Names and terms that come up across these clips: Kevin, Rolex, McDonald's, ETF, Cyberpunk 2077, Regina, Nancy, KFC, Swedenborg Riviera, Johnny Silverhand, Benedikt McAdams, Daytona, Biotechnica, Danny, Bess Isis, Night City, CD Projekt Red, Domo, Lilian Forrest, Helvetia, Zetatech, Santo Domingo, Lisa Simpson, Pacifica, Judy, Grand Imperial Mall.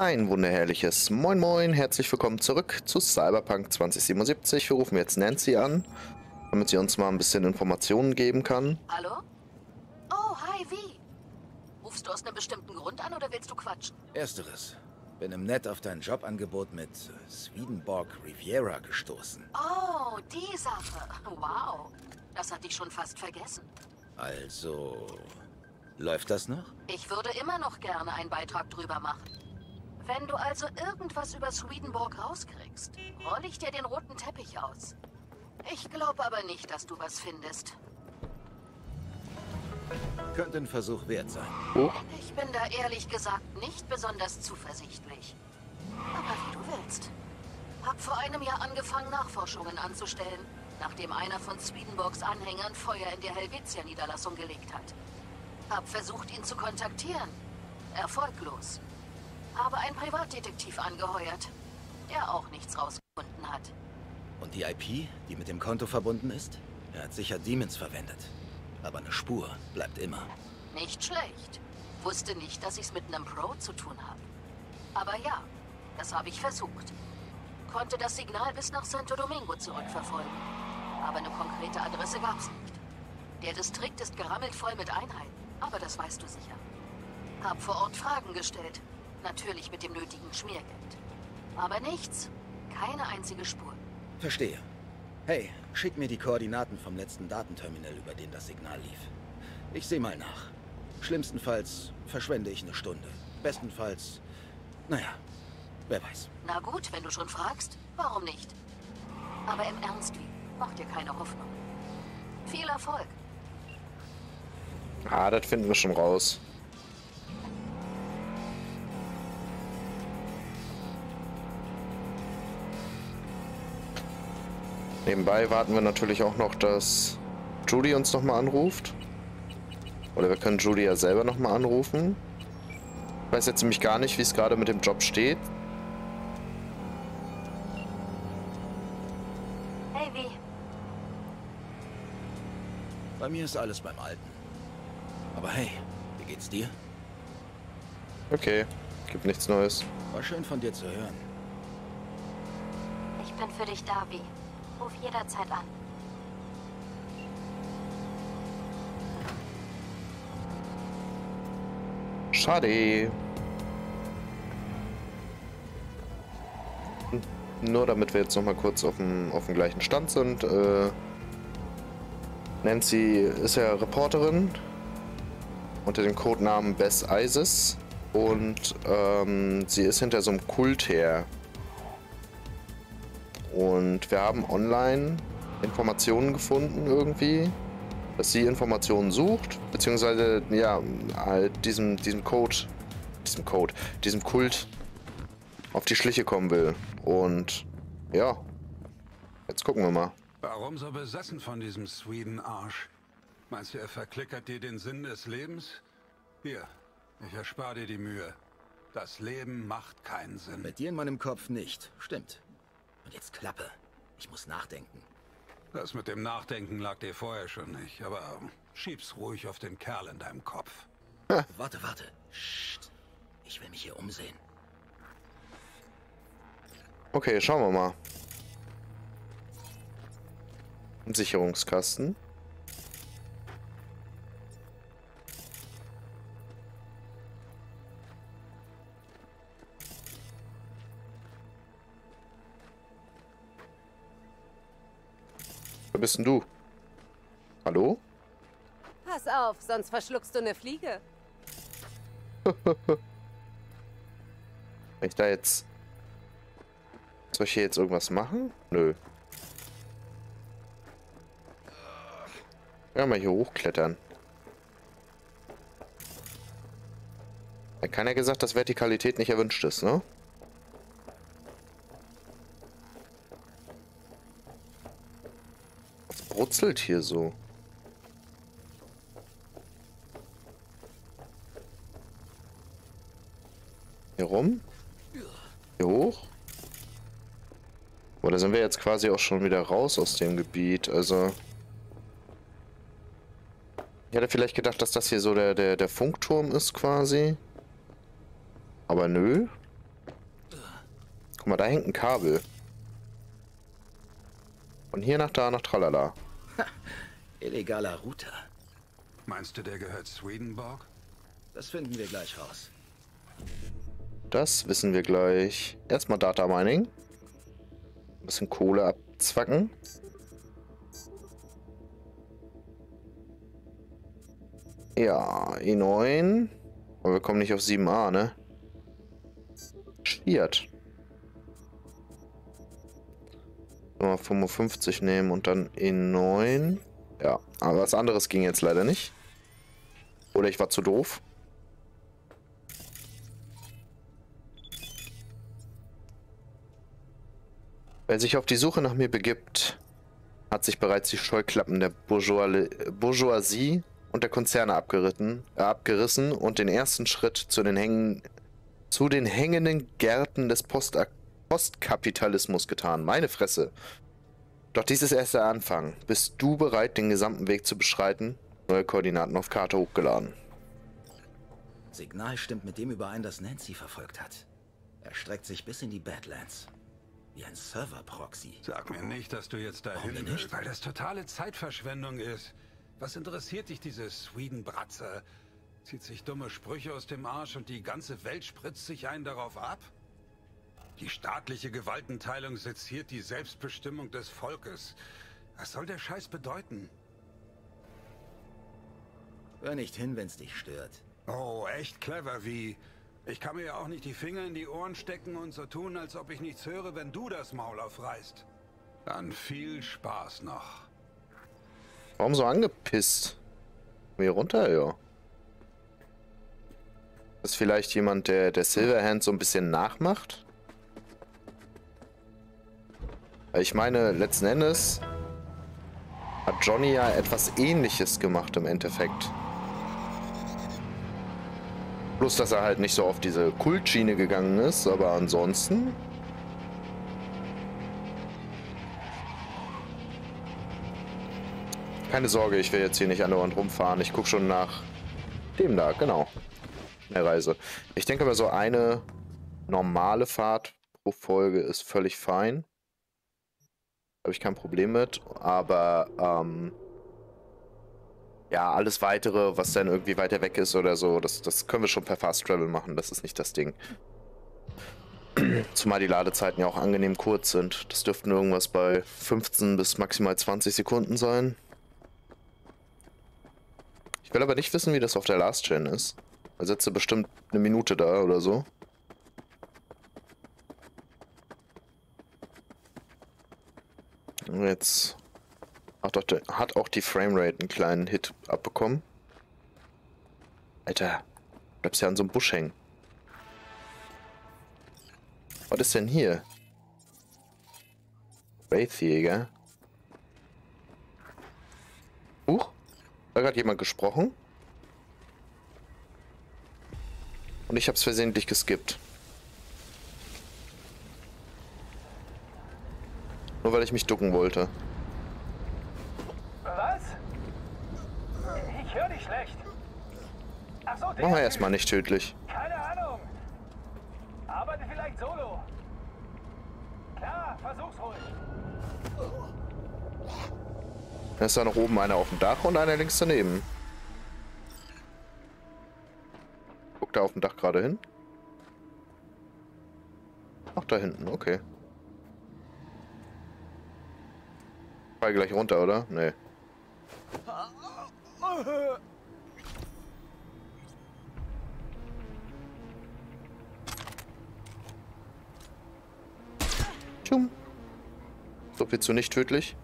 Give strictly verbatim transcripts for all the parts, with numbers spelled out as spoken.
Ein wunderherrliches Moin Moin, herzlich willkommen zurück zu Cyberpunk zwanzig siebenundsiebzig. Wir rufen jetzt Nancy an, damit sie uns mal ein bisschen Informationen geben kann. Hallo? Oh, hi, wie? Rufst du aus einem bestimmten Grund an oder willst du quatschen? Ersteres. Bin im Netz auf dein Jobangebot mit Swedenborg Riviera gestoßen. Oh, die Sache. Wow. Das hatte ich schon fast vergessen. Also, läuft das noch? Ich würde immer noch gerne einen Beitrag drüber machen. Wenn du also irgendwas über Swedenborg rauskriegst, roll ich dir den roten Teppich aus. Ich glaube aber nicht, dass du was findest. Könnte ein Versuch wert sein. Oh. Ich bin da ehrlich gesagt nicht besonders zuversichtlich. Aber wie du willst. Hab vor einem Jahr angefangen, Nachforschungen anzustellen, nachdem einer von Swedenborgs Anhängern Feuer in der Helvetia-Niederlassung gelegt hat. Hab versucht, ihn zu kontaktieren. Erfolglos. Habe einen Privatdetektiv angeheuert, der auch nichts rausgefunden hat. Und die I P, die mit dem Konto verbunden ist? Er hat sicher Demons verwendet. Aber eine Spur bleibt immer. Nicht schlecht. Wusste nicht, dass ich es mit einem Pro zu tun habe. Aber ja, das habe ich versucht. Konnte das Signal bis nach Santo Domingo zurückverfolgen. Aber eine konkrete Adresse gab es nicht. Der Distrikt ist gerammelt voll mit Einheiten, aber das weißt du sicher. Hab vor Ort Fragen gestellt. Natürlich mit dem nötigen Schmiergeld. Aber nichts. Keine einzige Spur. Verstehe. Hey, schick mir die Koordinaten vom letzten Datenterminal, über den das Signal lief. Ich sehe mal nach. Schlimmstenfalls verschwende ich eine Stunde. Bestenfalls, naja, wer weiß. Na gut, wenn du schon fragst, warum nicht? Aber im Ernst, mach dir keine Hoffnung. Viel Erfolg. Ah, das finden wir schon raus. Nebenbei warten wir natürlich auch noch, dass Judy uns nochmal anruft. Oder wir können Judy ja selber nochmal anrufen. Ich weiß jetzt nämlich gar nicht, wie es gerade mit dem Job steht. Hey, wie? Bei mir ist alles beim Alten. Aber hey, wie geht's dir? Okay, gibt nichts Neues. War schön von dir zu hören. Ich bin für dich da, wie? Ruf jederzeit an. Schade. Nur damit wir jetzt noch mal kurz auf dem, auf dem gleichen Stand sind. Äh, Nancy ist ja Reporterin unter dem Codenamen Bess Isis und ähm, sie ist hinter so einem Kult her. Und wir haben online Informationen gefunden irgendwie, dass sie Informationen sucht, beziehungsweise ja, halt diesem, diesem Code, diesem Code, diesem Kult auf die Schliche kommen will. Und ja, jetzt gucken wir mal. Warum so besessen von diesem Sweden-Arsch? Meinst du, er verklickert dir den Sinn des Lebens? Hier, ich erspare dir die Mühe. Das Leben macht keinen Sinn. Mit dir in meinem Kopf nicht, stimmt. Und jetzt Klappe. Ich muss nachdenken. Das mit dem Nachdenken lag dir vorher schon nicht, aber schieb's ruhig auf den Kerl in deinem Kopf. Ah. Warte, warte. Psst. Ich will mich hier umsehen. Okay, schauen wir mal. Ein Sicherungskasten. Wer bist denn du? Hallo? Pass auf, sonst verschluckst du eine Fliege. Wenn ich da jetzt... Soll ich hier jetzt irgendwas machen? Nö. Ja, mal hier hochklettern. Hat keiner gesagt, dass Vertikalität nicht erwünscht ist, ne? Brutzelt hier so. Hier rum? Hier hoch? Boah, da sind wir jetzt quasi auch schon wieder raus aus dem Gebiet, also... Ich hätte vielleicht gedacht, dass das hier so der, der, der Funkturm ist quasi. Aber nö. mal, da hängt ein Kabel. Von hier nach da nach tralala. Ha, illegaler Router. Meinst du, der gehört Swedenborg? Das finden wir gleich raus. Das wissen wir gleich. Erstmal Data Mining. Ein bisschen Kohle abzwacken. Ja, E neun. Aber wir kommen nicht auf sieben a, ne? Schwierig. Mal fünfundfünfzig nehmen und dann E neun. Ja, aber was anderes ging jetzt leider nicht. Oder ich war zu doof. Wer sich auf die Suche nach mir begibt, hat sich bereits die Scheuklappen der Bourgeoisie und der Konzerne abgeritten, äh, abgerissen und den ersten Schritt zu den, Hängen, zu den hängenden Gärten des Post Postkapitalismus getan. Meine Fresse. Doch dies ist erst der Anfang. Bist du bereit, den gesamten Weg zu beschreiten? Neue Koordinaten auf Karte hochgeladen. Signal stimmt mit dem überein, das Nancy verfolgt hat. Er streckt sich bis in die Badlands. Wie ein Server-Proxy. Sag mir nicht, dass du jetzt dahin bist, weil das totale Zeitverschwendung ist. Was interessiert dich diese Sweden-Bratze? Zieht sich dumme Sprüche aus dem Arsch und die ganze Welt spritzt sich einen darauf ab? Die staatliche Gewaltenteilung seziert die Selbstbestimmung des Volkes. Was soll der Scheiß bedeuten? Hör nicht hin, wenn's dich stört. Oh, echt clever, wie... Ich kann mir ja auch nicht die Finger in die Ohren stecken und so tun, als ob ich nichts höre, wenn du das Maul aufreißt. Dann viel Spaß noch. Warum so angepisst? Hier runter, ja. Ist vielleicht jemand, der, der Silverhand so ein bisschen nachmacht? Ich meine, letzten Endes hat Johnny ja etwas Ähnliches gemacht im Endeffekt. Bloß, dass er halt nicht so auf diese Kultschiene gegangen ist, aber ansonsten... Keine Sorge, ich will jetzt hier nicht andauernd rumfahren. Ich gucke schon nach dem da, genau. Eine Reise. Ich denke aber, so eine normale Fahrt pro Folge ist völlig fein. Habe ich kein Problem mit, aber... Ähm Ja, alles Weitere, was dann irgendwie weiter weg ist oder so, das, das können wir schon per Fast Travel machen, das ist nicht das Ding. Zumal die Ladezeiten ja auch angenehm kurz sind. Das dürften irgendwas bei fünfzehn bis maximal zwanzig Sekunden sein. Ich will aber nicht wissen, wie das auf der Last Gen ist. Da sitzt du bestimmt eine Minute da oder so. Und jetzt... Hat auch die Framerate einen kleinen Hit abbekommen. Alter, bleibst ja an so einem Busch hängen. Was ist denn hier? Wraithjäger. Huch, da hat jemand gesprochen. Und ich hab's versehentlich geskippt. Nur weil ich mich ducken wollte. Ich höre dich schlecht. Ach so, machen wir erstmal nicht tödlich. Keine Ahnung. Arbeite vielleicht solo. Klar, versuch's ruhig. Da ist da noch oben einer auf dem Dach und einer links daneben. Guck da auf dem Dach gerade hin. Ach, da hinten, okay. Ich fall gleich runter, oder? Nee. Tschum. So viel zu nicht tödlich.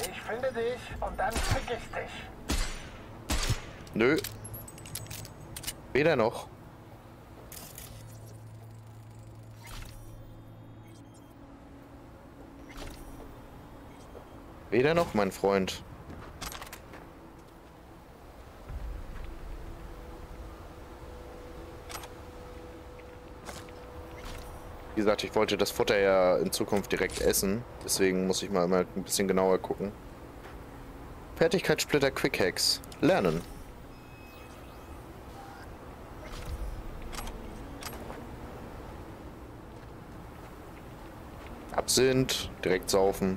Ich finde dich und dann vergiss dich. Nö. Weder noch. Weder noch, mein Freund. Wie gesagt, ich wollte das Futter ja in Zukunft direkt essen. Deswegen muss ich mal, mal ein bisschen genauer gucken. Fertigkeitssplitter Quick Hacks. Lernen. Absinth, direkt saufen.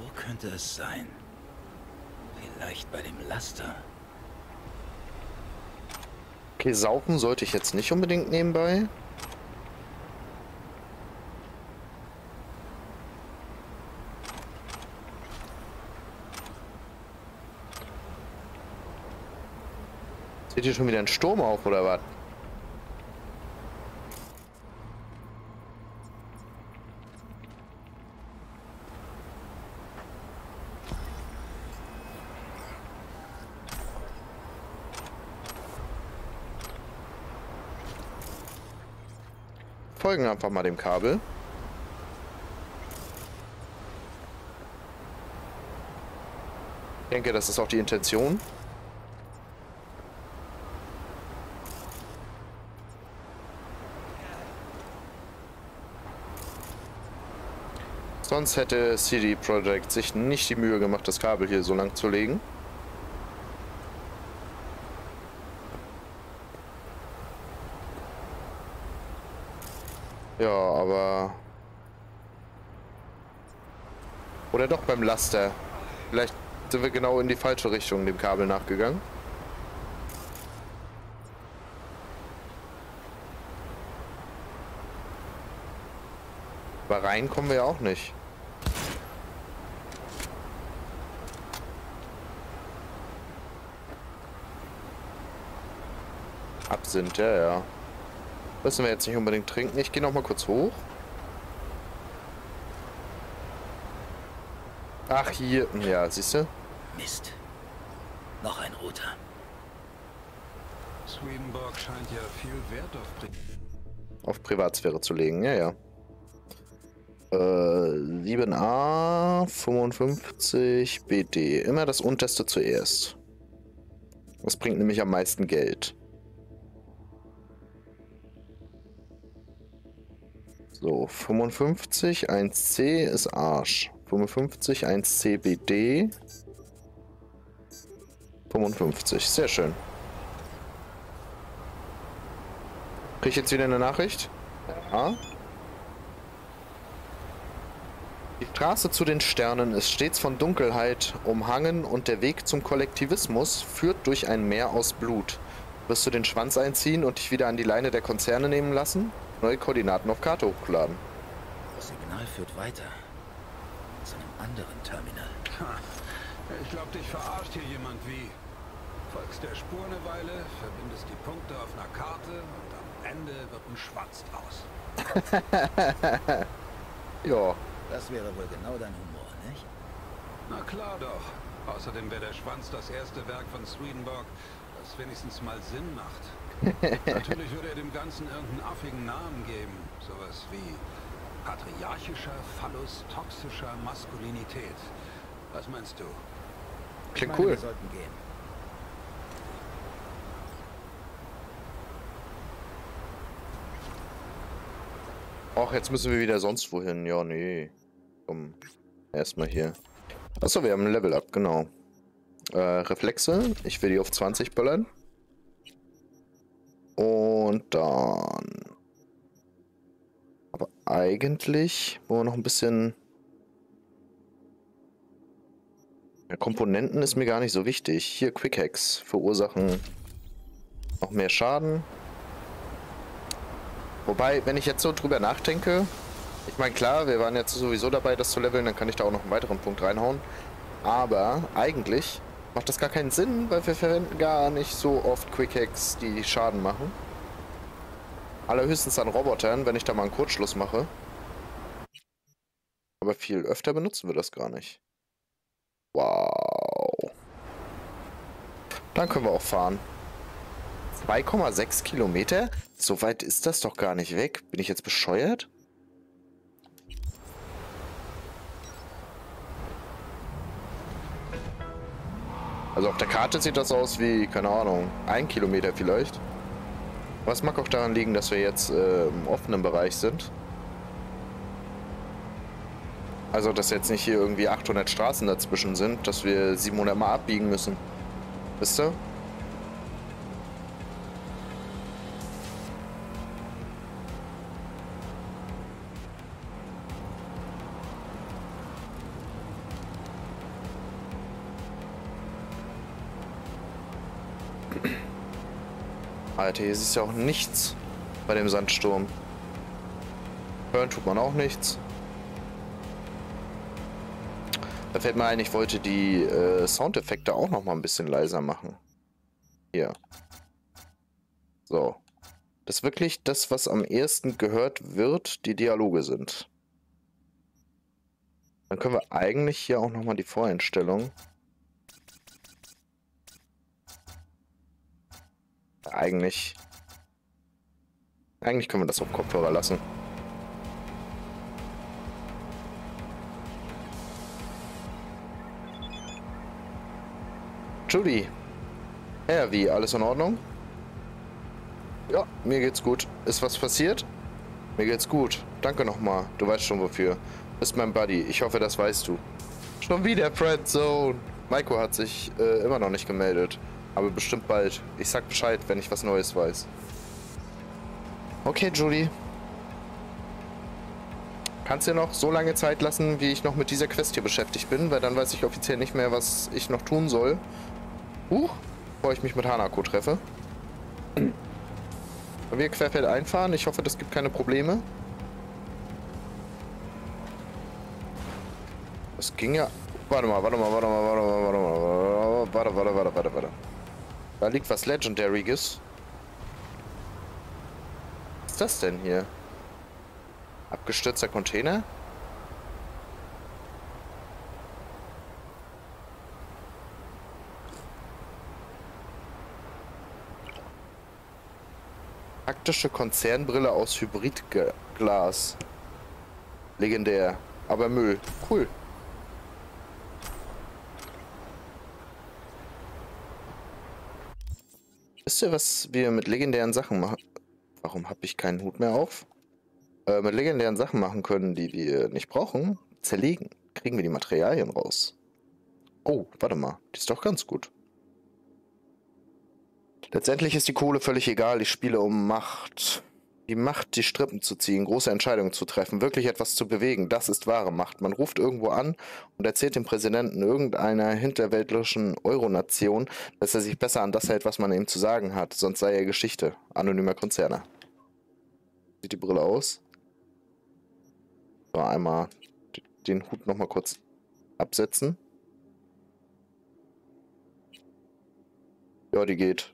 Wo könnte es sein? Vielleicht bei dem Laster. Okay, saufen sollte ich jetzt nicht unbedingt nebenbei. Seht ihr schon wieder einen Sturm auf, oder was? Folgen einfach mal dem Kabel. Ich denke, das ist auch die Intention. Sonst hätte C D Projekt sich nicht die Mühe gemacht, das Kabel hier so lang zu legen. Ja, aber... Oder doch beim Laster. Vielleicht sind wir genau in die falsche Richtung dem Kabel nachgegangen. Aber rein kommen wir ja auch nicht. Absinth, ja, ja. Müssen wir jetzt nicht unbedingt trinken. Ich gehe noch mal kurz hoch. Ach, hier. Ja, siehst du? Mist. Noch ein roter. Swedenborg scheint ja viel Wert auf, Pri auf Privatsphäre zu legen. Ja, ja. Äh, sieben a, fünfundfünfzig, B D. Immer das unterste zuerst. Das bringt nämlich am meisten Geld. So, fünfundfünfzig, eins c ist Arsch. fünfundfünfzig, eins c, B D. fünfundfünfzig, sehr schön. Krieg ich jetzt wieder eine Nachricht? Ja. Die Straße zu den Sternen ist stets von Dunkelheit umhangen und der Weg zum Kollektivismus führt durch ein Meer aus Blut. Wirst du den Schwanz einziehen und dich wieder an die Leine der Konzerne nehmen lassen? Neue Koordinaten auf Karte hochladen. Das Signal führt weiter. Zu einem anderen Terminal. Ha, ich glaube, dich verarscht hier jemand wie. Folgst der Spur eine Weile, verbindest die Punkte auf einer Karte und am Ende wird ein Schwanz draus. Ja. Das wäre wohl genau dein Humor, nicht? Na klar doch. Außerdem wäre der Schwanz das erste Werk von Swedenborg, das wenigstens mal Sinn macht. Natürlich würde er dem Ganzen irgendeinen affigen Namen geben. Sowas wie patriarchischer Phallus toxischer Maskulinität. Was meinst du? Klingt ich meine, cool. Wir sollten gehen. Och, jetzt müssen wir wieder sonst wohin. Ja, nee. Komm, erstmal hier. Achso, wir haben ein Level Up, genau. Äh, Reflexe. Ich will die auf zwanzig böllern. Und dann... Aber eigentlich wollen wir noch ein bisschen... Ja, Komponenten ist mir gar nicht so wichtig. Hier, Quick Hacks verursachen noch mehr Schaden. Wobei, wenn ich jetzt so drüber nachdenke... Ich meine, klar, wir waren jetzt sowieso dabei, das zu leveln, dann kann ich da auch noch einen weiteren Punkt reinhauen. Aber eigentlich... Macht das gar keinen Sinn, weil wir verwenden gar nicht so oft Quickhacks, die Schaden machen. Allerhöchstens an Robotern, wenn ich da mal einen Kurzschluss mache. Aber viel öfter benutzen wir das gar nicht. Wow. Dann können wir auch fahren. zwei Komma sechs Kilometer? So weit ist das doch gar nicht weg. Bin ich jetzt bescheuert? Also auf der Karte sieht das aus wie, keine Ahnung, ein Kilometer vielleicht. Was mag auch daran liegen, dass wir jetzt äh, im offenen Bereich sind. Also, dass jetzt nicht hier irgendwie achthundert Straßen dazwischen sind, dass wir siebenhundert Mal abbiegen müssen. Wisst ihr? Alter, hier siehst du ja auch nichts bei dem Sandsturm. Hören tut man auch nichts. Da fällt mir ein, ich wollte die äh, Soundeffekte auch noch mal ein bisschen leiser machen. Hier. So. Das ist wirklich das, was am ehesten gehört wird, die Dialoge sind. Dann können wir eigentlich hier auch noch mal die Voreinstellung. Eigentlich. Eigentlich können wir das auf Kopfhörer lassen. Judy. Ja, wie? Alles in Ordnung? Ja, mir geht's gut. Ist was passiert? Mir geht's gut. Danke nochmal. Du weißt schon wofür. Bist mein Buddy. Ich hoffe, das weißt du. Schon wieder Friendzone. Maiko hat sich äh, immer noch nicht gemeldet. Aber bestimmt bald. Ich sag Bescheid, wenn ich was Neues weiß. Okay, Judy. Kannst dir noch so lange Zeit lassen, wie ich noch mit dieser Quest hier beschäftigt bin, weil dann weiß ich offiziell nicht mehr, was ich noch tun soll. Huch, bevor ich mich mit Hanako treffe. Wir querfeld einfahren. Ich hoffe, das gibt keine Probleme. Das ging ja... Warte mal, warte mal, warte mal, warte mal, warte mal, warte, warte, warte, warte, warte. Da liegt was Legendaryes. Was ist das denn hier? Abgestürzter Container? Taktische Konzernbrille aus Hybridglas. Legendär. Aber Müll. Cool. Wisst ihr, was wir mit legendären Sachen machen? Warum habe ich keinen Hut mehr auf? Äh, mit legendären Sachen machen können, die wir nicht brauchen. Zerlegen. Kriegen wir die Materialien raus. Oh, warte mal. Die ist doch ganz gut. Letztendlich ist die Kohle völlig egal. Ich spiele um Macht. Die Macht, die Strippen zu ziehen, große Entscheidungen zu treffen, wirklich etwas zu bewegen. Das ist wahre Macht. Man ruft irgendwo an und erzählt dem Präsidenten irgendeiner hinterwäldlerischen Euronation, dass er sich besser an das hält, was man ihm zu sagen hat. Sonst sei er Geschichte. Anonymer Konzerner. Sieht die Brille aus? So, einmal den Hut nochmal kurz absetzen. Ja, die geht.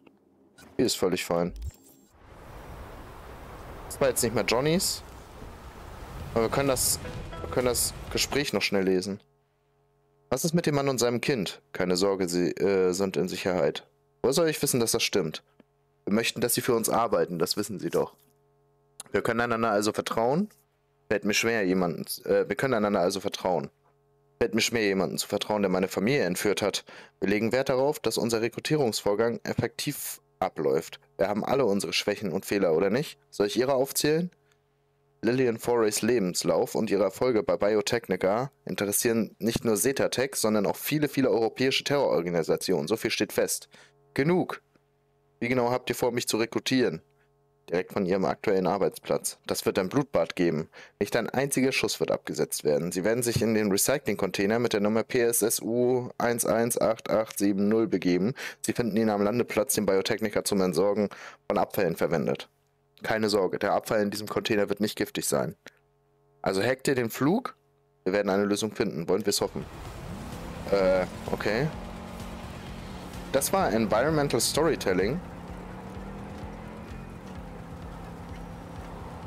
Die ist völlig fein. Das war jetzt nicht mehr Johnnys. Aber wir können das, wir können das Gespräch noch schnell lesen. Was ist mit dem Mann und seinem Kind? Keine Sorge, sie äh, sind in Sicherheit. Woher soll ich wissen, dass das stimmt? Wir möchten, dass sie für uns arbeiten, das wissen sie doch. Wir können einander also vertrauen. Fällt mir schwer, jemanden. Äh, wir können einander also vertrauen. Fällt mir schwer, jemanden zu vertrauen, der meine Familie entführt hat. Wir legen Wert darauf, dass unser Rekrutierungsvorgang effektiv abläuft. Wir haben alle unsere Schwächen und Fehler, oder nicht? Soll ich ihre aufzählen? Lilian Forrests Lebenslauf und ihre Erfolge bei Biotechnica interessieren nicht nur Zetatech, sondern auch viele, viele europäische Terrororganisationen. So viel steht fest. Genug! Wie genau habt ihr vor, mich zu rekrutieren? Direkt von ihrem aktuellen Arbeitsplatz. Das wird ein Blutbad geben. Nicht ein einziger Schuss wird abgesetzt werden. Sie werden sich in den Recycling-Container mit der Nummer P S S U eins eins acht acht sieben null begeben. Sie finden ihn am Landeplatz, den Biotechniker zum Entsorgen von Abfällen verwendet. Keine Sorge, der Abfall in diesem Container wird nicht giftig sein. Also hackt ihr den Flug? Wir werden eine Lösung finden. Wollen wir es hoffen? Äh, okay. Das war Environmental Storytelling.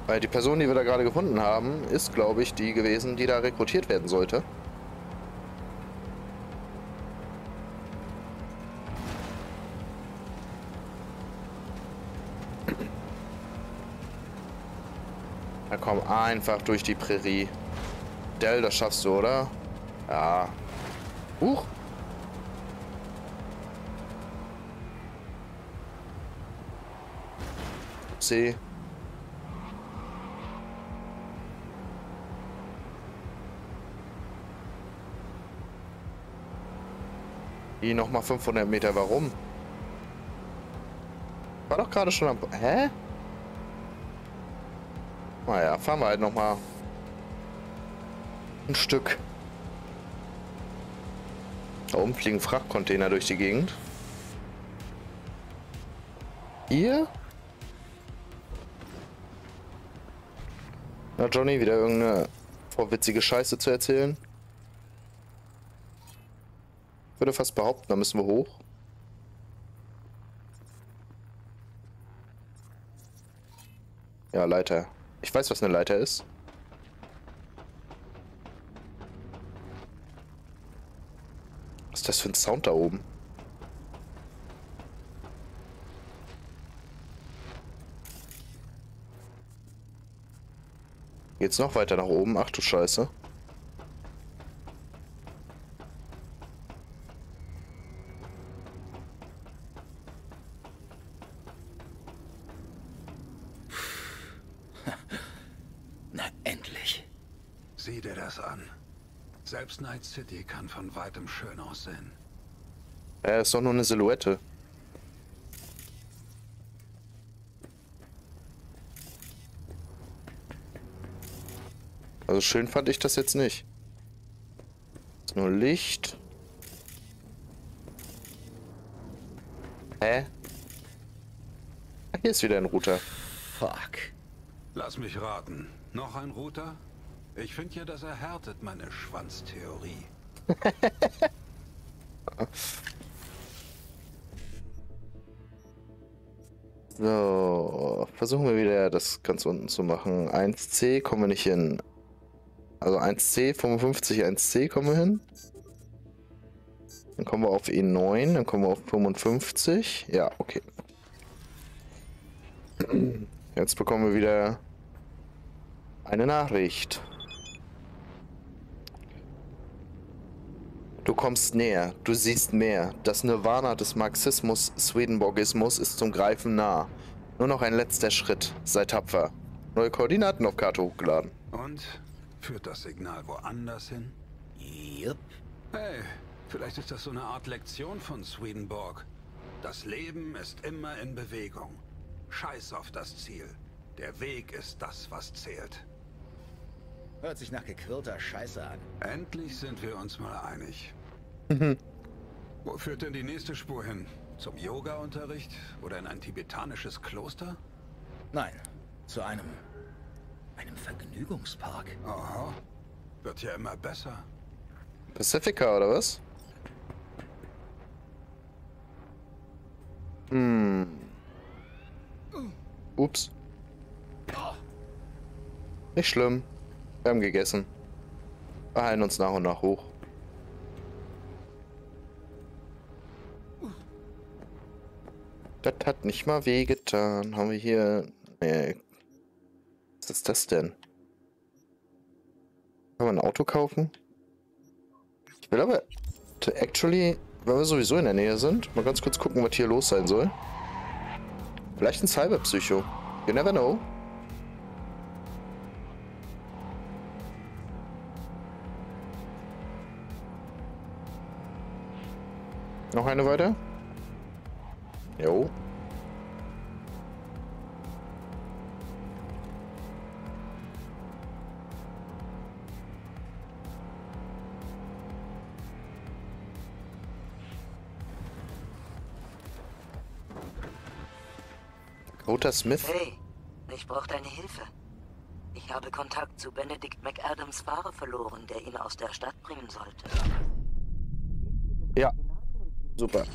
Weil die Person, die wir da gerade gefunden haben, ist, glaube ich, die gewesen, die da rekrutiert werden sollte. Na komm, einfach durch die Prärie. Dell, das schaffst du, oder? Ja. Huch. See. Die nochmal fünfhundert Meter, warum? War doch gerade schon am... Hä? Naja, fahren wir halt nochmal ein Stück. Da oben fliegen Frachtcontainer durch die Gegend. Hier? Na Johnny, wieder irgendeine vorwitzige Scheiße zu erzählen? Ich würde fast behaupten, da müssen wir hoch. Ja, Leiter. Ich weiß, was eine Leiter ist. Was ist das für ein Sound da oben? Geht's noch weiter nach oben? Ach du Scheiße. Selbst Night City kann von weitem schön aussehen. Er ist doch nur eine Silhouette. Also schön fand ich das jetzt nicht. Ist nur Licht. Hä? Ach, hier ist wieder ein Router. Fuck. Lass mich raten. Noch ein Router? Ich finde ja, das erhärtet meine Schwanztheorie. So, versuchen wir wieder das ganz unten zu machen. eins C kommen wir nicht hin. Also eins C, fünfundfünfzig, eins C kommen wir hin. Dann kommen wir auf E neun, dann kommen wir auf fünfundfünfzig. Ja, okay. Jetzt bekommen wir wieder eine Nachricht. Du kommst näher, du siehst mehr. Das Nirvana des Marxismus, Swedenborgismus ist zum Greifen nah. Nur noch ein letzter Schritt. Sei tapfer. Neue Koordinaten auf Karte hochgeladen. Und? Führt das Signal woanders hin? Yep. Hey, vielleicht ist das so eine Art Lektion von Swedenborg. Das Leben ist immer in Bewegung. Scheiß auf das Ziel. Der Weg ist das, was zählt. Hört sich nach gequirlter Scheiße an. Endlich sind wir uns mal einig. Wo führt denn die nächste Spur hin? Zum Yoga-Unterricht oder in ein tibetanisches Kloster? Nein, zu einem... einem Vergnügungspark. Aha, wird ja immer besser. Pacifica, oder was? Hm. Ups. Nicht schlimm. Wir haben gegessen. Wir heilen uns nach und nach hoch. Das hat nicht mal wehgetan. Haben wir hier... Nee. Was ist das denn? Kann man ein Auto kaufen? Ich will aber... Actually, weil wir sowieso in der Nähe sind, mal ganz kurz gucken, was hier los sein soll. Vielleicht ein Cyberpsycho. You never know. Noch eine weiter? Jo. Roter Smith? Hey, ich brauche deine Hilfe. Ich habe Kontakt zu Benedikt McAdams Fahrer verloren, der ihn aus der Stadt bringen sollte. Ja. Super.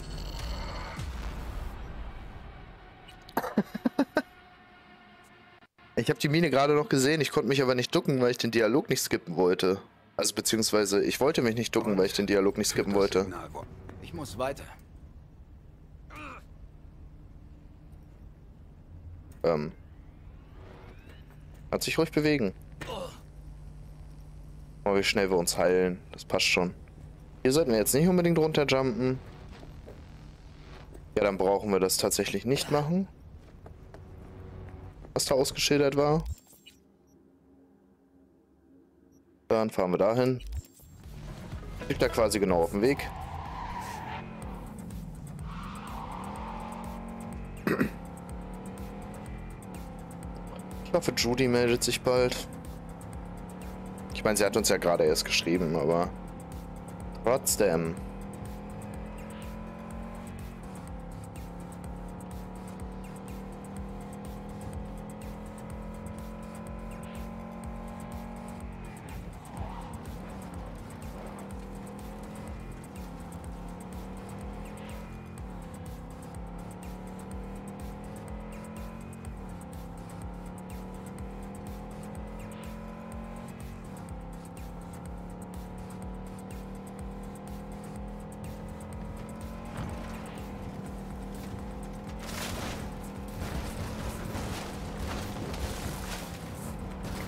Ich habe die Mine gerade noch gesehen, ich konnte mich aber nicht ducken, weil ich den Dialog nicht skippen wollte. Also beziehungsweise, ich wollte mich nicht ducken, weil ich den Dialog nicht skippen wollte. Ich muss weiter. Ähm. Hat sich ruhig bewegen. Oh, wie schnell wir uns heilen. Das passt schon. Hier sollten wir jetzt nicht unbedingt runterjumpen. Ja, dann brauchen wir das tatsächlich nicht machen. Was da ausgeschildert war. Dann fahren wir dahin. Liegt da quasi genau auf dem Weg. Ich hoffe, Judy meldet sich bald. Ich meine, sie hat uns ja gerade erst geschrieben, aber trotzdem.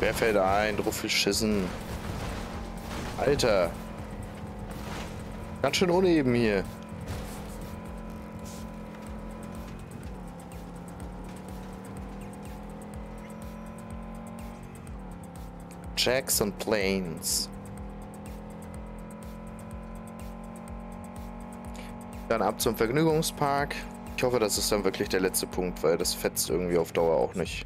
Wer fällt ein? Ruffelschissen. Alter. Ganz schön uneben hier. Jackson Plains. Dann ab zum Vergnügungspark. Ich hoffe, das ist dann wirklich der letzte Punkt, weil das fetzt irgendwie auf Dauer auch nicht.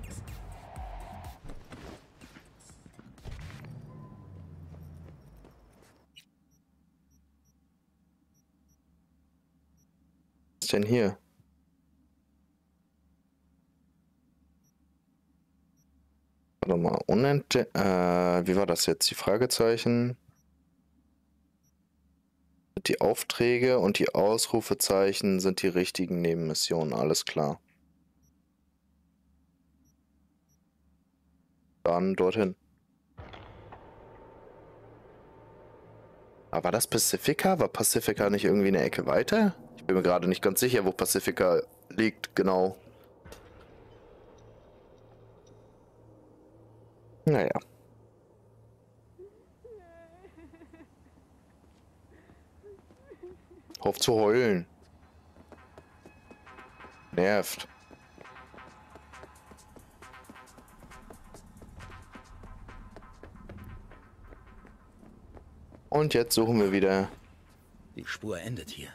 Denn hier? Warte mal, unentdeckt. Äh, wie war das jetzt? Die Fragezeichen. Die Aufträge und die Ausrufezeichen sind die richtigen Nebenmissionen, alles klar. Dann dorthin. Aber war das Pacifica? War Pacifica nicht irgendwie eine Ecke weiter? Ich bin mir gerade nicht ganz sicher, wo Pacifica liegt, genau. Naja. Auf zu heulen. Nervt. Und jetzt suchen wir wieder. Die Spur endet hier.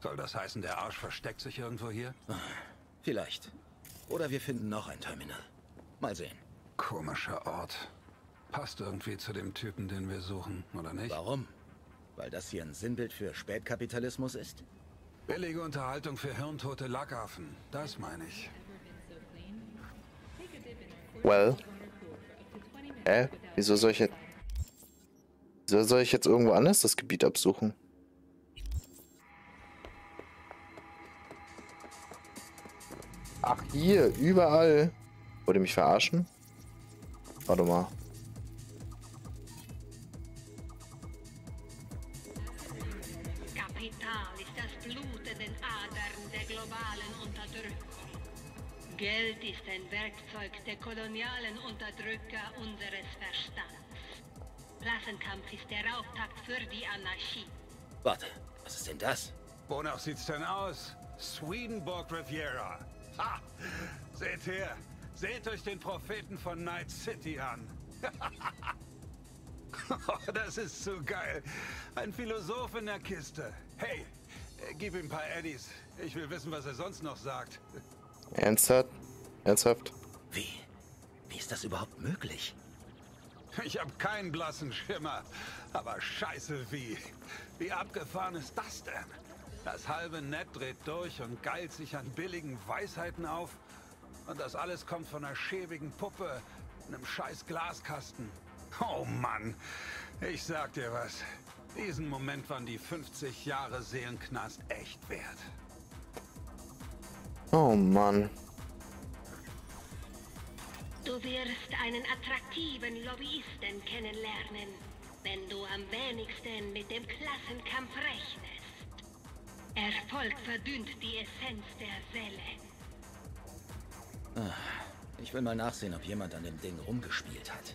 Soll das heißen, der Arsch versteckt sich irgendwo hier? Vielleicht. Oder wir finden noch ein Terminal. Mal sehen. Komischer Ort. Passt irgendwie zu dem Typen, den wir suchen, oder nicht? Warum? Weil das hier ein Sinnbild für Spätkapitalismus ist? Billige Unterhaltung für hirntote Lackaffen. Das meine ich. Well. Hä? Äh, wieso soll ich jetzt... Wieso soll ich jetzt irgendwo anders das Gebiet absuchen? Ach, hier, überall. Wollt ihr mich verarschen? Warte mal. Kapital ist das Blut in den Adern der globalen Unterdrückung. Geld ist ein Werkzeug der kolonialen Unterdrücker unseres Verstands. Klassenkampf ist der Auftakt für die Anarchie. Warte, was ist denn das? Wonach sieht's denn aus? Swedenborg Riviera. Ha! Seht her! Seht euch den Propheten von Night City an! Oh, das ist so geil! Ein Philosoph in der Kiste! Hey, gib ihm ein paar Eddies. Ich will wissen, was er sonst noch sagt. Ernsthaft? Ernsthaft? Wie? Wie ist das überhaupt möglich? Ich hab keinen blassen Schimmer. Aber scheiße wie! Wie abgefahren ist das denn? Das halbe Netz dreht durch und geilt sich an billigen Weisheiten auf. Und das alles kommt von einer schäbigen Puppe, einem scheiß Glaskasten. Oh Mann, ich sag dir was. Diesen Moment waren die fünfzig Jahre Seelenknast echt wert. Oh Mann. Du wirst einen attraktiven Lobbyisten kennenlernen, wenn du am wenigsten mit dem Klassenkampf rechnest. Erfolg verdünnt die Essenz der Seele. Ich will mal nachsehen, ob jemand an dem Ding rumgespielt hat.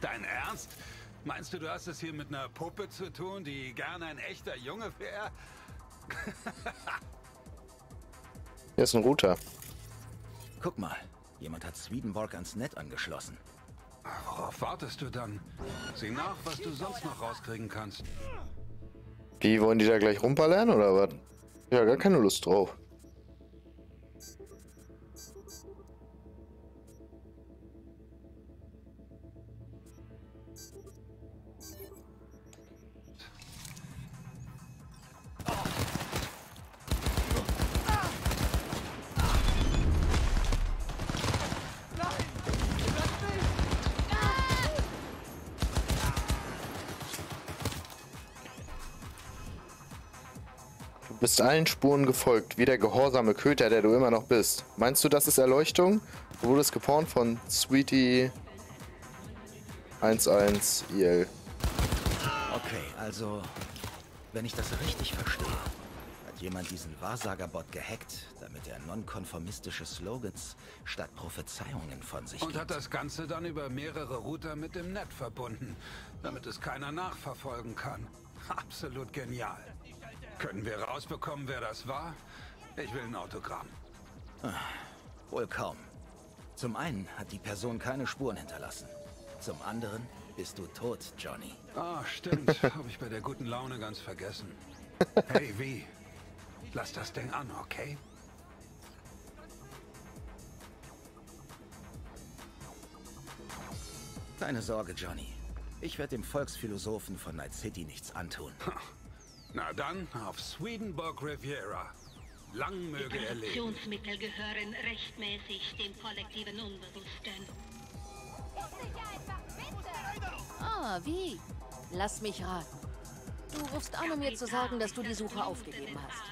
Dein Ernst? Meinst du, du hast es hier mit einer Puppe zu tun, die gerne ein echter Junge wäre? Hier ist ein Router. Guck mal, jemand hat Swedenborg ans Netz angeschlossen. Worauf wartest du dann? Sieh nach, was du sonst noch rauskriegen kannst. Wie, wollen die da gleich rumballern oder was? Ja, gar keine Lust drauf. Du bist allen Spuren gefolgt, wie der gehorsame Köter, der du immer noch bist. Meinst du, das ist Erleuchtung? Du wurdest gepornt von Sweetie elf I L. Okay, also, wenn ich das richtig verstehe, hat jemand diesen Wahrsagerbot gehackt, damit er nonkonformistische Slogans statt Prophezeiungen von sich gibt. Und hat das Ganze dann über mehrere Router mit dem Netz verbunden, damit es keiner nachverfolgen kann. Absolut genial. Können wir rausbekommen, wer das war? Ich will ein Autogramm. Ach, wohl kaum. Zum einen hat die Person keine Spuren hinterlassen. Zum anderen bist du tot, Johnny. Ah, stimmt. Habe ich bei der guten Laune ganz vergessen. Hey, wie? Lass das Ding an, okay? Keine Sorge, Johnny. Ich werde dem Volksphilosophen von Night City nichts antun. Na dann, auf Swedenborg Riviera. Lang möge er leben. Die Produktionsmittel gehören rechtmäßig dem kollektiven Unbewussten. Ah, wie? Lass mich raten. Du rufst an, um mir zu sagen, dass du die Suche aufgegeben hast.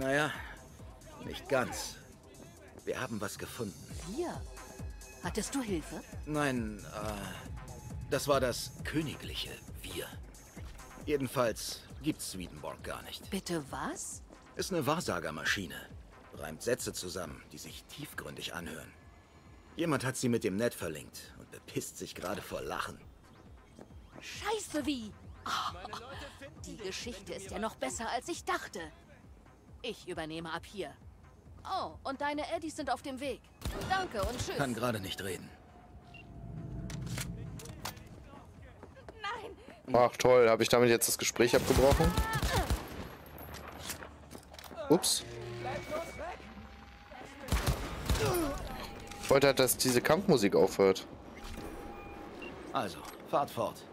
Naja, nicht ganz. Wir haben was gefunden. Hier? Hattest du Hilfe? Nein, äh, das war das königliche Wir. Jedenfalls gibt's Swedenborg gar nicht. Bitte was? Ist eine Wahrsagermaschine. Reimt Sätze zusammen, die sich tiefgründig anhören. Jemand hat sie mit dem Netz verlinkt und bepisst sich gerade vor Lachen. Scheiße, wie? Oh, die Geschichte ist ja noch besser, als ich dachte. Ich übernehme ab hier. Oh, und deine Eddies sind auf dem Weg. Danke und tschüss. Kann gerade nicht reden. Nein. Ach toll, habe ich damit jetzt das Gespräch abgebrochen? Ups. Ich wollte halt, dass diese Kampfmusik aufhört. Also, fahrt fort.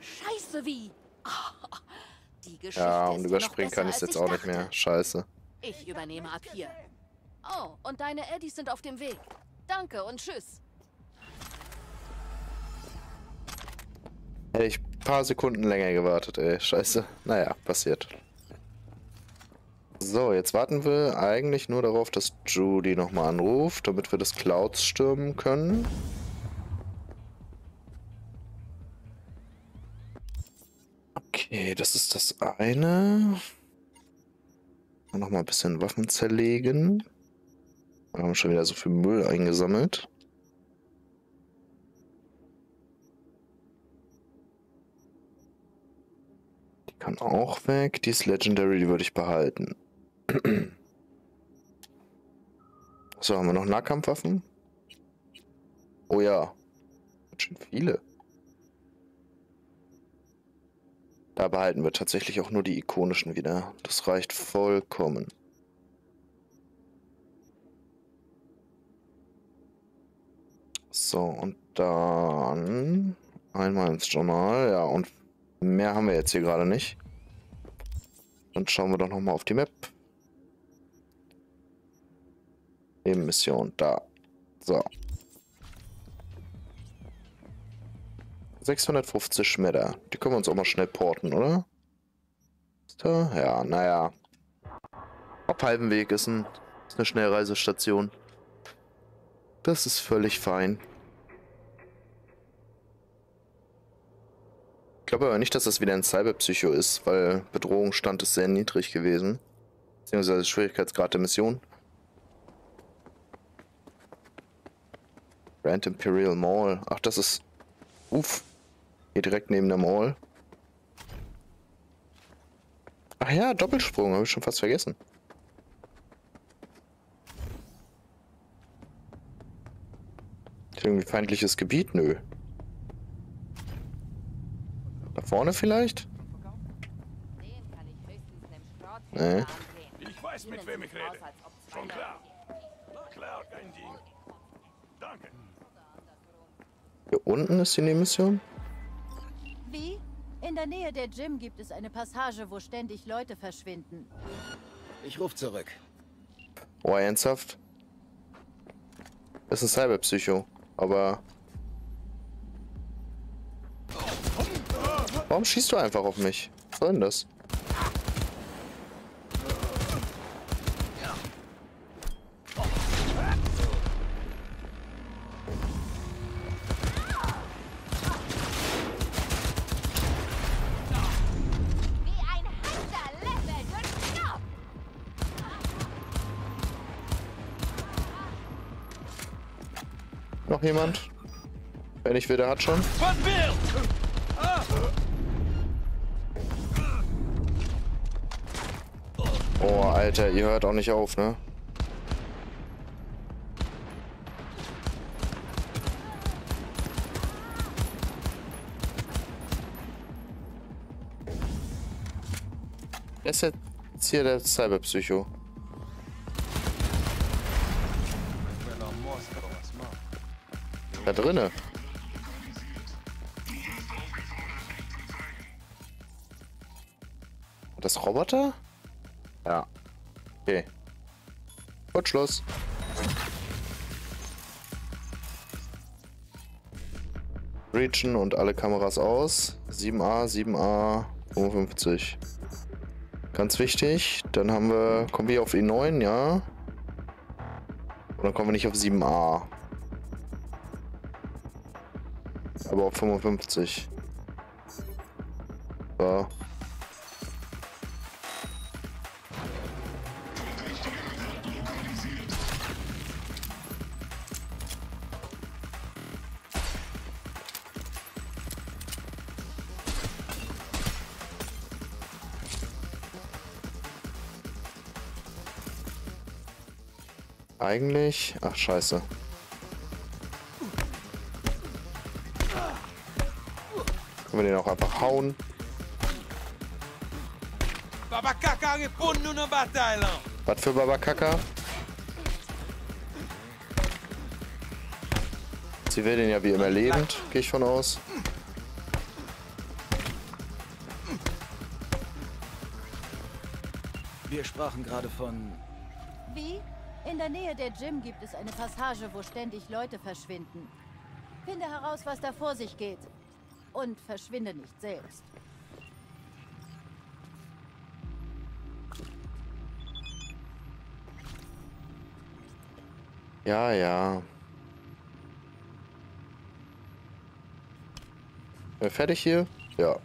Scheiße, wie? Oh, die Geschichte ja, und überspringen kann ich es jetzt auch nicht mehr. Scheiße. Ich übernehme ab hier. Oh, und deine Eddies sind auf dem Weg. Danke und tschüss. Hätte ich ein paar Sekunden länger gewartet, ey. Scheiße. Naja, passiert. So, jetzt warten wir eigentlich nur darauf, dass Judy nochmal anruft, damit wir das Clouds stürmen können. Okay, das ist das eine. Noch mal ein bisschen Waffen zerlegen. Wir haben schon wieder so viel Müll eingesammelt. Die kann auch weg. Die ist Legendary, die würde ich behalten. So, haben wir noch Nahkampfwaffen? Oh ja. Schon viele. Da behalten wir tatsächlich auch nur die ikonischen wieder. Das reicht vollkommen. So, und dann einmal ins Journal. Ja, und mehr haben wir jetzt hier gerade nicht. Dann schauen wir doch nochmal auf die Map. Eben Mission, da. So. sechshundertfünfzig Schmetter. Die können wir uns auch mal schnell porten, oder? Ja, naja. Auf halbem Weg ist, ein, ist eine Schnellreisestation. Das ist völlig fein. Ich glaube aber nicht, dass das wieder ein Cyberpsycho ist, weil Bedrohungsstand ist sehr niedrig gewesen. Beziehungsweise Schwierigkeitsgrad der Mission. Grand Imperial Mall. Ach, das ist... Uff. Hier direkt neben der Mall. Ach ja, Doppelsprung, habe ich schon fast vergessen. Ist irgendwie feindliches Gebiet? Nö. Da vorne vielleicht? Nee. Ich weiß, mit wem ich rede. Schon klar. Klar, kein Ding. Danke. Hier unten ist die Nebenmission. Wie? In der Nähe der Gym gibt es eine Passage, wo ständig Leute verschwinden. Ich ruf zurück. Oh, ernsthaft? Das ist ein Cyberpsycho, aber... Warum schießt du einfach auf mich? Was soll denn das? noch jemand? Wenn nicht will, der hat schon. Oh, Alter, ihr hört auch nicht auf, ne? Das ist jetzt hier der Cyberpsycho. Da drinne. Das Roboter? Ja. Okay. Und Schluss. Reachen und alle Kameras aus. sieben A, sieben A, fünfundfünfzig. Ganz wichtig. Dann haben wir. Kommen wir auf E neun, ja. Und dann kommen wir nicht auf sieben A. Aber auf fünfundfünfzig. So. Eigentlich... Ach, scheiße. Können wir den auch einfach hauen? Was für Babakaka? Sie will den ja wie immer lebend, gehe ich von aus. Wir sprachen gerade von... Wie? In der Nähe der Gym gibt es eine Passage, wo ständig Leute verschwinden. Finde heraus, was da vor sich geht. Und verschwinde nicht selbst. Ja, ja. Sind wir fertig hier? Ja.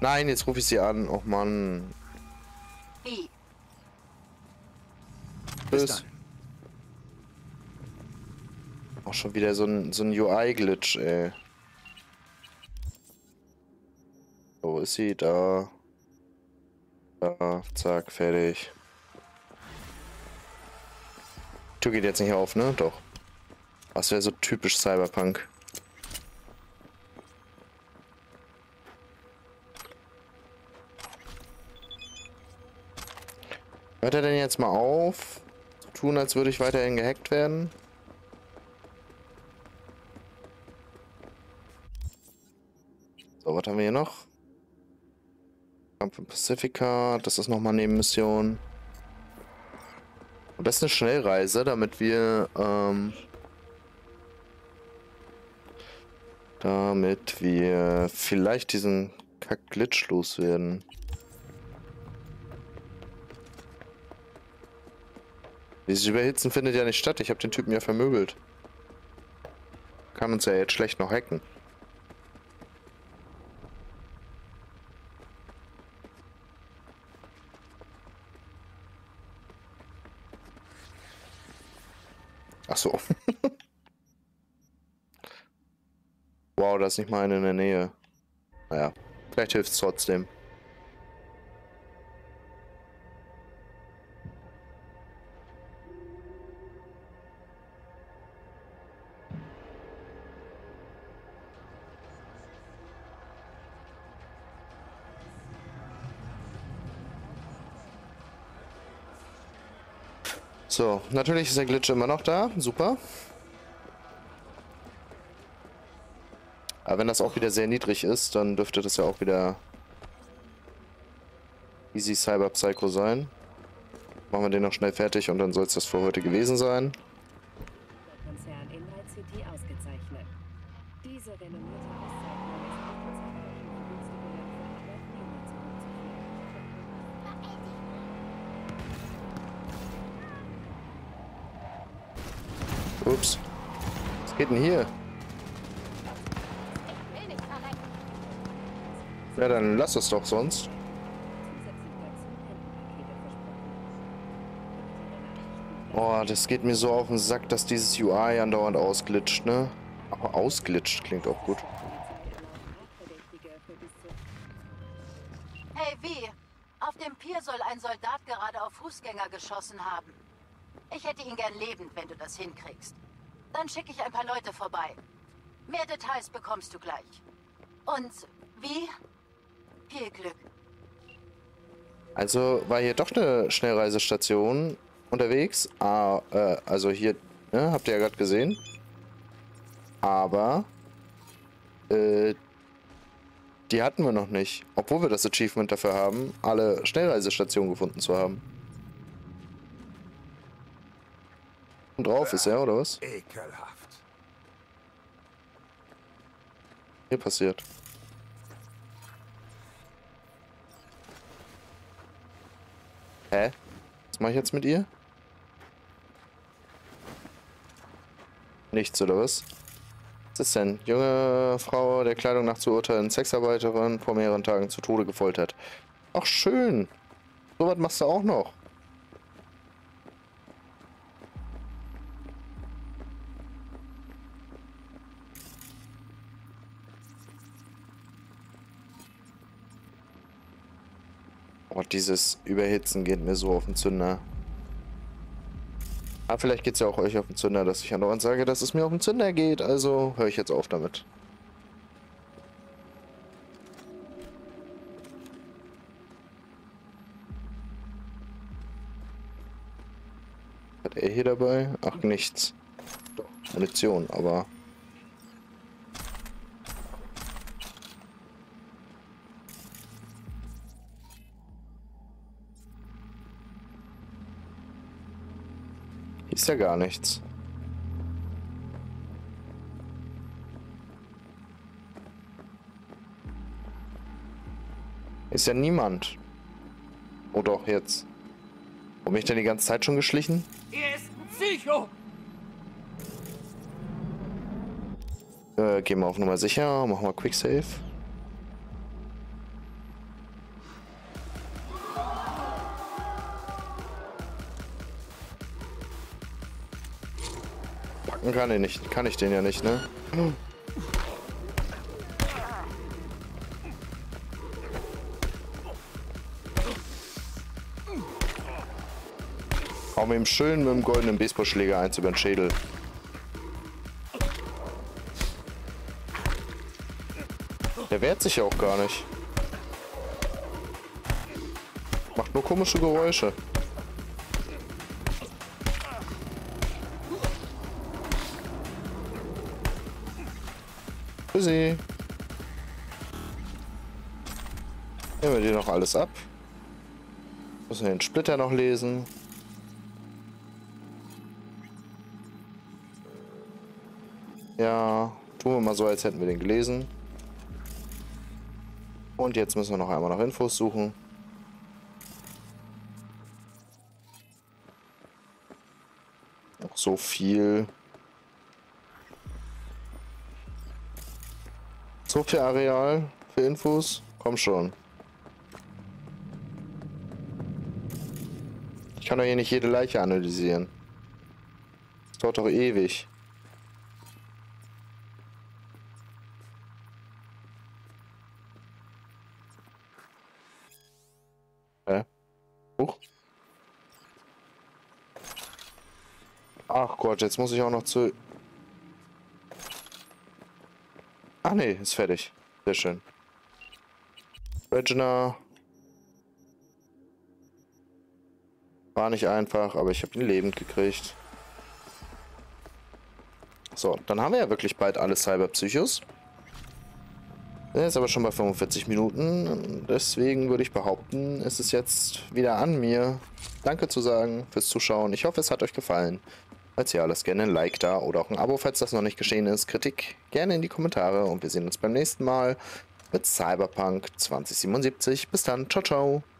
Nein, jetzt rufe ich sie an. Och Mann. Wie? Auch schon wieder so ein, so ein U I-Glitch, ey. Wo ist sie? Da. Da. Zack, fertig. Die Tür geht jetzt nicht auf, ne? Doch. Das wäre so typisch Cyberpunk. Hört er denn jetzt mal auf? Tun, als würde ich weiterhin gehackt werden. So, was haben wir hier noch? Kampf in Pacifica, das ist nochmal Nebenmission. Und das ist eine Schnellreise, damit wir, ähm, damit wir vielleicht diesen Kack-Glitch loswerden. Dieses Überhitzen findet ja nicht statt. Ich habe den Typen ja vermöbelt. Kann uns ja jetzt schlecht noch hacken. Ach so. Wow, da ist nicht mal eine in der Nähe. Naja, vielleicht hilft es trotzdem. So, natürlich ist der Glitch immer noch da. Super. Aber wenn das auch wieder sehr niedrig ist, dann dürfte das ja auch wieder easy Cyberpsycho sein. Machen wir den noch schnell fertig und dann soll es das für heute gewesen sein. Der Konzern in Night City ausgezeichnet. Diese renommierte Ups. Was geht denn hier? Ja, dann lass es doch sonst. Oh, Boah, das geht mir so auf den Sack, dass dieses U I andauernd ausglitscht, ne? Aber ausglitscht klingt auch gut. Hey, wie? Auf dem Pier soll ein Soldat gerade auf Fußgänger geschossen haben. Ich hätte ihn gern lebend, wenn du das hinkriegst. Dann schicke ich ein paar Leute vorbei. Mehr Details bekommst du gleich. Und wie? Viel Glück. Also war hier doch eine Schnellreisestation unterwegs. Ah, äh, also hier, ne, habt ihr ja gerade gesehen. Aber äh, die hatten wir noch nicht. Obwohl wir das Achievement dafür haben, alle Schnellreisestationen gefunden zu haben. Und drauf ist er, oder was? Ekelhaft. Hier passiert. Hä? Was mache ich jetzt mit ihr? Nichts, oder was? Was ist denn? Junge Frau, der Kleidung nach zu urteilen, Sexarbeiterin, vor mehreren Tagen zu Tode gefoltert. Ach, schön. So was machst du auch noch. Oh, dieses Überhitzen geht mir so auf den Zünder. Aber vielleicht geht es ja auch euch auf den Zünder, dass ich andauernd sage, dass es mir auf den Zünder geht. Also höre ich jetzt auf damit. Hat er hier dabei? Ach, nichts. Doch, Munition, aber... Ist ja gar nichts. Ist ja niemand. Oh doch, jetzt. Wo bin ich denn die ganze Zeit schon geschlichen? Er ist ein Psycho! Äh, gehen wir auf Nummer sicher, machen wir Quick Save. Kann ich nicht, kann ich den ja nicht, ne? Auch mit dem schönen, mit dem goldenen Baseballschläger eins über den Schädel. Der wehrt sich ja auch gar nicht. Macht nur komische Geräusche. Nehmen wir dir noch alles ab. Müssen wir den Splitter noch lesen. Ja, tun wir mal so, als hätten wir den gelesen. Und jetzt müssen wir noch einmal nach Infos suchen. Noch so viel. So viel Areal für Infos, komm schon. Ich kann doch hier nicht jede Leiche analysieren. Das dauert doch ewig. Hä? Huch. Ach Gott, jetzt muss ich auch noch zu... Ach nee, ist fertig. Sehr schön. Regina. War nicht einfach, aber ich habe ihn lebend gekriegt. So, dann haben wir ja wirklich bald alle Cyberpsychos. Jetzt aber schon bei fünfundvierzig Minuten. Deswegen würde ich behaupten, es ist jetzt wieder an mir, Danke zu sagen fürs Zuschauen. Ich hoffe, es hat euch gefallen. Falls ihr alles gerne ein Like da oder auch ein Abo, falls das noch nicht geschehen ist. Kritik gerne in die Kommentare und wir sehen uns beim nächsten Mal mit Cyberpunk zwanzig siebenundsiebzig. Bis dann, ciao, ciao.